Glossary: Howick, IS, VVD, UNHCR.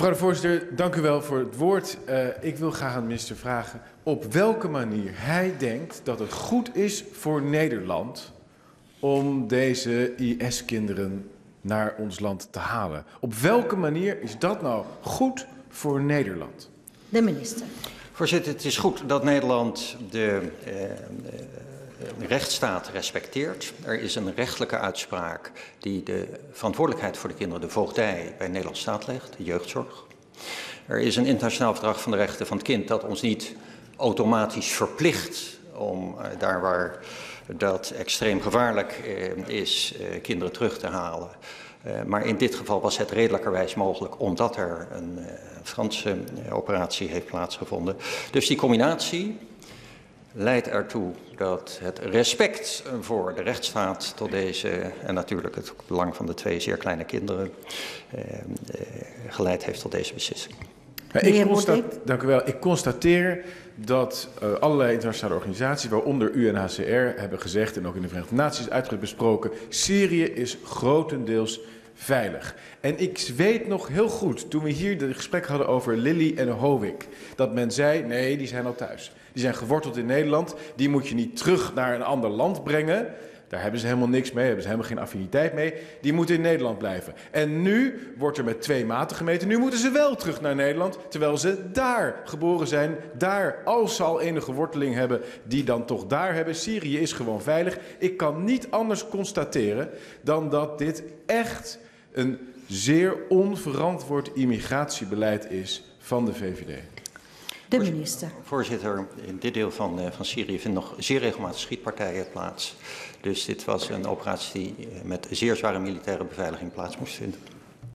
Mevrouw de voorzitter, dank u wel voor het woord. Ik wil graag aan de minister vragen op welke manier hij denkt dat het goed is voor Nederland om deze IS-kinderen naar ons land te halen. Op welke manier is dat nou goed voor Nederland? De minister. Voorzitter, het is goed dat Nederland de rechtsstaat respecteert. Er is een rechtelijke uitspraak die de verantwoordelijkheid voor de kinderen, de voogdij, bij Nederlandse staat legt, de jeugdzorg. Er is een internationaal verdrag van de rechten van het kind dat ons niet automatisch verplicht om daar waar dat extreem gevaarlijk is, kinderen terug te halen. Maar in dit geval was het redelijkerwijs mogelijk omdat er een Franse operatie heeft plaatsgevonden. Dus die combinatie leidt ertoe dat het respect voor de rechtsstaat tot deze, en natuurlijk het belang van de twee zeer kleine kinderen, geleid heeft tot deze beslissing. Ik constateer dat allerlei internationale organisaties, waaronder UNHCR, hebben gezegd en ook in de Verenigde Naties uitgebreid besproken, Syrië is grotendeels veilig. En ik weet nog heel goed, toen we hier het gesprek hadden over Lilly en Howick, dat men zei, nee, die zijn al thuis. Die zijn geworteld in Nederland, die moet je niet terug naar een ander land brengen. Daar hebben ze helemaal niks mee, hebben ze helemaal geen affiniteit mee. Die moeten in Nederland blijven. En nu wordt er met twee maten gemeten. Nu moeten ze wel terug naar Nederland, terwijl ze daar geboren zijn. Daar, als ze al enige worteling hebben, die dan toch daar hebben. Syrië is gewoon veilig. Ik kan niet anders constateren dan dat dit echt een zeer onverantwoord immigratiebeleid is van de VVD. De minister. Voorzitter, in dit deel van Syrië vinden nog zeer regelmatig schietpartijen plaats. Dus dit was een operatie die met zeer zware militaire beveiliging plaats moest vinden.